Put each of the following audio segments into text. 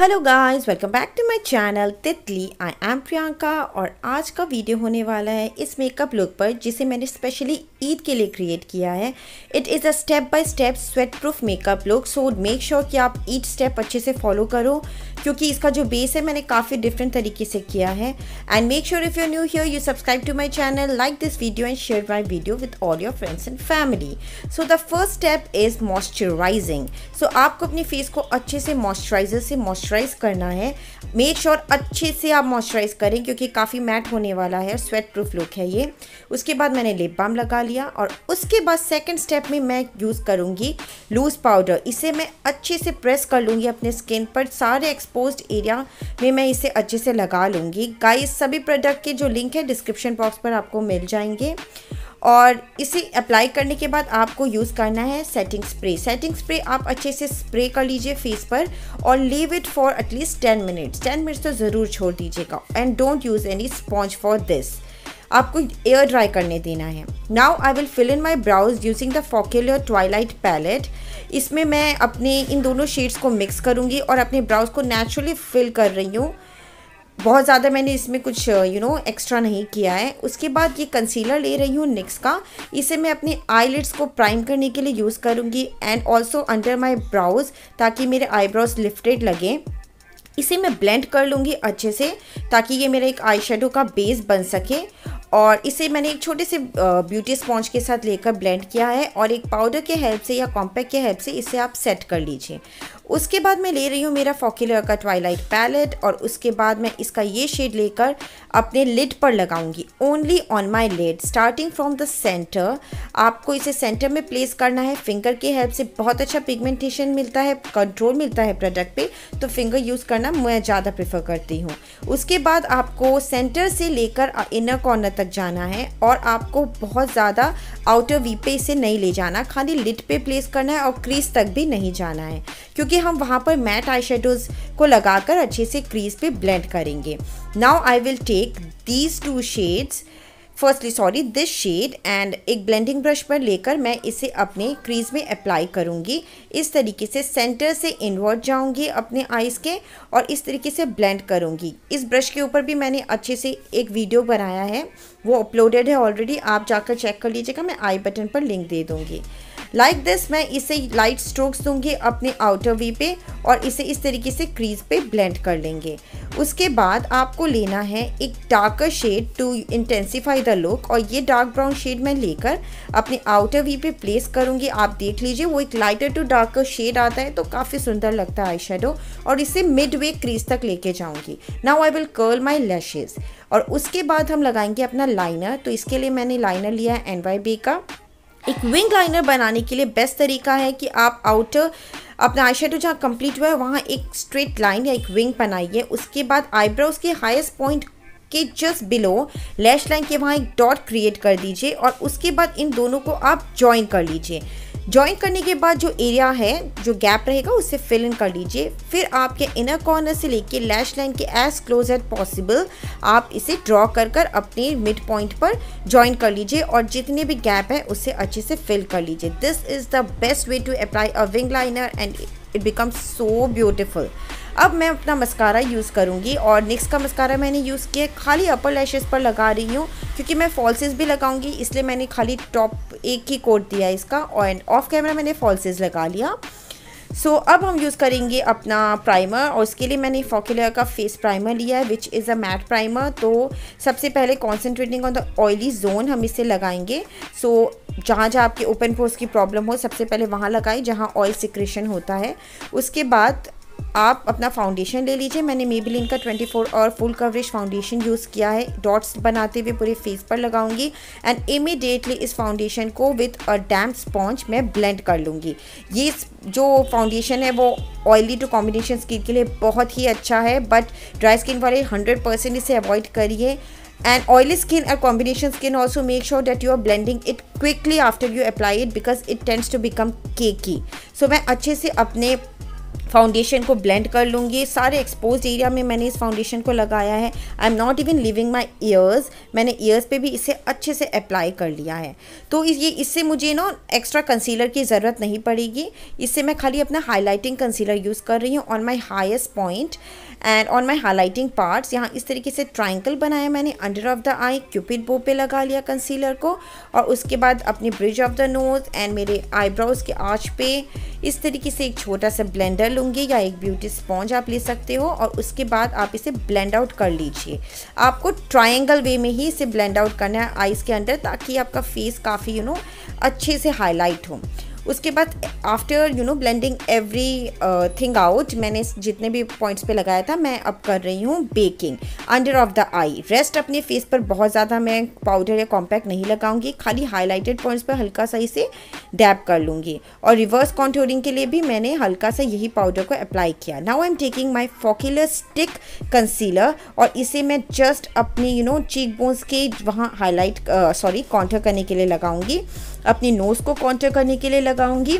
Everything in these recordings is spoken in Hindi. Hello guys, welcome back to my channel Titli. I M Priyanka और आज का वीडियो होने वाला है इस मेकअप लुक पर जिसे मैंने स्पेशली ईद के लिए क्रिएट किया है। It is a step by step sweat proof makeup look, so make sure कि आप ईच स्टेप अच्छे से फॉलो करो क्योंकि इसका जो बेस है मैंने काफ़ी डिफरेंट तरीके से किया है। And make sure if you new here you subscribe to my channel, like this video and share my video with all your friends and family. So the first step is moisturising. So आपको अपने फेस को अच्छे से मॉइस्चराइजर से मॉइस्चराइज करना है। मेक श्योर अच्छे से आप मॉइस्चराइज करें क्योंकि काफ़ी मैट होने वाला है, स्वेट प्रूफ लुक है ये। उसके बाद मैंने लिप बाम लगा लिया और उसके बाद सेकंड स्टेप में मैं यूज़ करूँगी लूज़ पाउडर। इसे मैं अच्छे से प्रेस कर लूँगी अपने स्किन पर, सारे एक्सपोज्ड एरिया में मैं इसे अच्छे से लगा लूँगी। गाइस, सभी प्रोडक्ट के जो लिंक है डिस्क्रिप्शन बॉक्स पर आपको मिल जाएंगे। और इसे अप्लाई करने के बाद आपको यूज़ करना है सेटिंग स्प्रे। सेटिंग स्प्रे आप अच्छे से स्प्रे कर लीजिए फेस पर और leave it for at least 10 minutes. 10 minutes तो ज़रूर छोड़ दीजिएगा। And don't use any sponge for this, आपको एयर ड्राई करने देना है। Now I will fill in my brows using the Focallure twilight palette. इसमें मैं अपने इन दोनों शेड्स को मिक्स करूँगी और अपने ब्राउज को नेचुरली फिल कर रही हूँ। बहुत ज़्यादा मैंने इसमें कुछ एक्स्ट्रा नहीं किया है। उसके बाद ये कंसीलर ले रही हूँ निक्स का। इसे मैं अपने आईलिड्स को प्राइम करने के लिए यूज़ करूँगी and also under my brows, ताकि मेरे आईब्रोज लिफ्टेड लगें। इसे मैं ब्लेंड कर लूँगी अच्छे से ताकि ये मेरा एक आई शेडो का बेस बन सके। और इसे मैंने एक छोटे से ब्यूटी स्पॉन्ज के साथ लेकर ब्लेंड किया है और एक पाउडर के हेल्प से या कॉम्पैक्ट के हेल्प से इसे आप सेट कर लीजिए। उसके बाद मैं ले रही हूँ मेरा फॉकेल्योर का ट्वाइलाइट पैलेट और उसके बाद मैं इसका ये शेड लेकर अपने लिड पर लगाऊंगी, only on my lid, starting from the centre. आपको इसे सेंटर में प्लेस करना है। फिंगर के हेल्प से बहुत अच्छा पिगमेंटेशन मिलता है, कंट्रोल मिलता है प्रोडक्ट पे, तो फिंगर यूज़ करना मैं ज़्यादा प्रेफर करती हूँ। उसके बाद आपको सेंटर से लेकर इनर कॉर्नर तक जाना है और आपको बहुत ज़्यादा आउटर वी पे इसे नहीं ले जाना, खाली लिड पे प्लेस करना है और क्रीज तक भी नहीं जाना है क्योंकि हम वहाँ पर मैट आई शेडोज को लगाकर अच्छे से क्रीज पे ब्लेंड करेंगे। Now I will take these two shades, this shade and एक ब्लेंडिंग ब्रश पर लेकर मैं इसे अपने क्रीज में अप्लाई करूँगी। इस तरीके से सेंटर से इनवर्ड जाऊँगी अपने आईज़ के और इस तरीके से ब्लेंड करूँगी। इस ब्रश के ऊपर भी मैंने अच्छे से एक वीडियो बनाया है, वो अपलोडेड है ऑलरेडी, आप जाकर चेक कर लीजिएगा। मैं आई बटन पर लिंक दे दूँगी। लाइक दिस मैं इसे लाइट स्ट्रोक्स दूंगी अपने आउटर वी पे और इसे इस तरीके से क्रीज पे ब्लेंड कर लेंगे। उसके बाद आपको लेना है एक darker shade to intensify the look और ये डार्क ब्राउन शेड मैं लेकर अपने आउटर वी पे प्लेस करूंगी। आप देख लीजिए वो एक लाइटर टू डार्कर शेड आता है तो काफ़ी सुंदर लगता है आई शेडो और इसे मिड वे क्रीज तक लेके जाऊंगी। Now I will curl my lashes और उसके बाद हम लगाएंगे अपना लाइनर। तो इसके लिए मैंने लाइनर लिया है NYB का। एक विंग लाइनर बनाने के लिए बेस्ट तरीका है कि आप आउटर अपना आई शेडो जहाँ कम्प्लीट हुआ है वहाँ एक स्ट्रेट लाइन या एक विंग बनाइए। उसके बाद आईब्रोज के हाईएस्ट पॉइंट के जस्ट बिलो लैश लाइन के वहाँ एक डॉट क्रिएट कर दीजिए और उसके बाद इन दोनों को आप जॉइन कर लीजिए। जॉइन करने के बाद जो एरिया है, जो गैप रहेगा उससे फिल इन कर लीजिए। फिर आपके इनर कॉर्नर से लेके लैश लाइन के एज क्लोज एज पॉसिबल आप इसे ड्रॉ कर कर अपने मिड पॉइंट पर जॉइन कर लीजिए और जितने भी गैप है उससे अच्छे से फिल कर लीजिए। This is the best way to apply a wing liner and it becomes so beautiful. अब मैं अपना मस्कारा यूज़ करूँगी और निक्स का मस्कारा मैंने यूज़ किया, खाली अपर लैशेस पर लगा रही हूँ क्योंकि मैं फॉल्सेस भी लगाऊंगी, इसलिए मैंने खाली टॉप एक ही कोट दिया इसका और ऑफ कैमरा मैंने फॉल्सेस लगा लिया। सो अब हम यूज़ करेंगे अपना प्राइमर और उसके लिए मैंने फॉकेल्योर का फेस प्राइमर लिया है which is a matte primer. तो सबसे पहले concentrating on the oily zone हम इसे लगाएंगे। सो जहाँ जहाँ आपके ओपन पोर्स की प्रॉब्लम हो सबसे पहले वहाँ लगाएं जहाँ ऑयल सिक्रेशन होता है। उसके बाद आप अपना फाउंडेशन ले लीजिए। मैंने मेबेलिन का 24 और फुल कवरेज फाउंडेशन यूज़ किया है, डॉट्स बनाते हुए पूरे फेस पर लगाऊंगी एंड इमीडिएटली इस फाउंडेशन को विद अ डैम्प स्पॉन्ज मैं ब्लेंड कर लूँगी। ये जो फाउंडेशन है वो ऑयली टू कॉम्बिनेशन स्किन के लिए बहुत ही अच्छा है, बट ड्राई स्किन वाले 100% इसे अवॉइड करिए। And oily skin or combination skin also make sure that you are blending it quickly after you apply it because it tends to become cakey. So मैं अच्छे से अपने फाउंडेशन को ब्लेंड कर लूँगी। सारे एक्सपोज एरिया में मैंने इस फाउंडेशन को लगाया है। I am not even leaving my ears, मैंने ईयर्स पे भी इसे अच्छे से अप्लाई कर लिया है। तो ये इससे मुझे ना एक्स्ट्रा कंसीलर की ज़रूरत नहीं पड़ेगी, इससे मैं खाली अपना हाईलाइटिंग कंसीलर यूज़ कर रही हूँ on my highest point and on my highlighting parts. यहाँ इस तरीके से ट्राइंगल बनाया मैंने under of the eye, cupid bow पे लगा लिया कंसीलर को, और उसके बाद अपने bridge of the nose and मेरे आईब्रोज के आँच पे इस तरीके से एक छोटा सा ब्लेंडर लूँगी या एक ब्यूटी स्पॉन्ज आप ले सकते हो, और उसके बाद आप इसे ब्लेंड आउट कर लीजिए। आपको ट्राइंगल वे में ही इसे ब्लेंड आउट करना है आइज़ के अंडर, ताकि आपका फेस काफ़ी अच्छे से हाईलाइट हो। उसके बाद after blending everything out, मैंने जितने भी पॉइंट्स पे लगाया था मैं अब कर रही हूँ baking under of the eye. Rest अपने फेस पर बहुत ज़्यादा मैं पाउडर या कॉम्पैक्ट नहीं लगाऊंगी, खाली हाइलाइटेड पॉइंट्स पर हल्का सा इसे डैब कर लूँगी। और रिवर्स कॉन्टूरिंग के लिए भी मैंने हल्का सा यही पाउडर को अप्लाई किया। Now I am taking my Focallure stick concealer, और इसे मैं जस्ट अपनी चीक बोन्स के वहाँ कॉन्टर करने के लिए लगाऊँगी, अपनी नोज़ को कॉन्टर करने के लिए लगाऊंगी,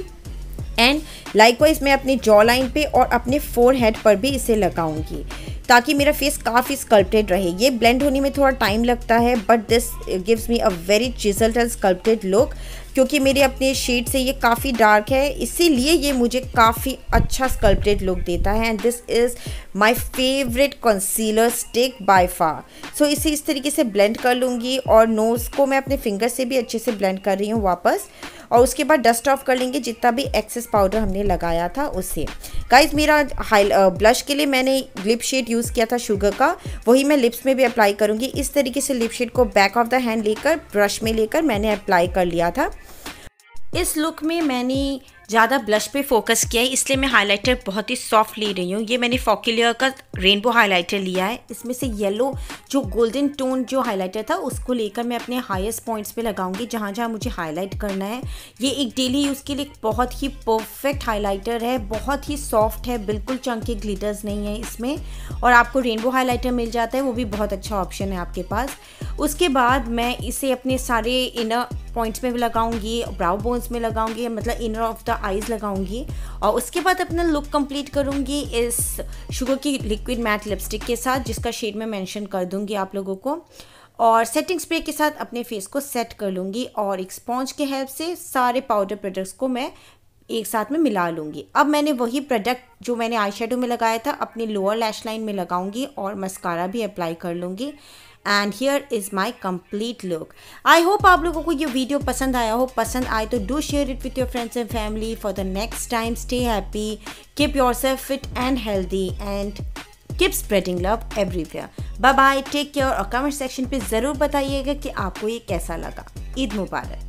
एंड लाइकवाइज मैं अपने जॉ लाइन पे और अपने फोरहेड पर भी इसे लगाऊंगी, ताकि मेरा फेस काफ़ी स्कल्प्टेड रहे। ये ब्लेंड होने में थोड़ा टाइम लगता है, but this gives me a very chiselled and sculpted look. क्योंकि मेरे अपने शेड से ये काफ़ी डार्क है, इसीलिए ये मुझे काफ़ी अच्छा स्कल्प्टेड लुक देता है, and this is my favourite concealer stick by far. So इसे इस तरीके से ब्लेंड कर लूँगी, और नोज़ को मैं अपने फिंगर से भी अच्छे से ब्लेंड कर रही हूँ वापस, और उसके बाद डस्ट ऑफ कर लेंगे जितना भी एक्सेस पाउडर हमने लगाया था उसे। गाइज मेरा ब्लश के लिए मैंने लिप शेड यूज़ किया था शुगर का, वही मैं लिप्स में भी अप्लाई करूँगी। इस तरीके से लिप शेड को बैक ऑफ द हैंड लेकर ब्रश में लेकर मैंने अप्लाई कर लिया था। इस लुक में मैंने ज़्यादा ब्लश पे फोकस किया है, इसलिए मैं हाइलाइटर बहुत ही सॉफ्ट ले रही हूँ। ये मैंने फॉकलियर का रेनबो हाइलाइटर लिया है, इसमें से येलो जो गोल्डन टोन जो हाइलाइटर था उसको लेकर मैं अपने हाईएस्ट पॉइंट्स पे लगाऊंगी, जहाँ जहाँ मुझे हाइलाइट करना है। ये एक डेली यूज़ के लिए बहुत ही परफेक्ट हाईलाइटर है, बहुत ही सॉफ्ट है, बिल्कुल चंकी ग्लिटर्स नहीं है इसमें, और आपको रेनबो हाईलाइटर मिल जाता है, वो भी बहुत अच्छा ऑप्शन है आपके पास। उसके बाद मैं इसे अपने सारे इनर पॉइंट्स में लगाऊंगी, ब्राउ बोन्स में लगाऊंगी, मतलब इनर ऑफ द आईज लगाऊंगी, और उसके बाद अपना लुक कंप्लीट करूंगी इस शुगर की लिक्विड मैट लिपस्टिक के साथ, जिसका शेड मैं मेंशन कर दूंगी आप लोगों को, और सेटिंग स्प्रे के साथ अपने फेस को सेट कर लूँगी, और एक स्पॉन्ज के हेल्प से सारे पाउडर प्रोडक्ट्स को मैं एक साथ में मिला लूँगी। अब मैंने वही प्रोडक्ट जो मैंने आई शेडो में लगाया था अपनी लोअर लैश लाइन में लगाऊँगी, और मस्कारा भी अप्लाई कर लूँगी। And here is my complete look. I hope आप लोगों को ये वीडियो पसंद आया हो, पसंद आए तो do share it with your friends and family. For the next time stay happy, keep yourself fit and healthy, and keep spreading love everywhere. Bye bye, take care. और कमेंट सेक्शन पे ज़रूर बताइएगा कि आपको ये कैसा लगा। ईद मुबारक।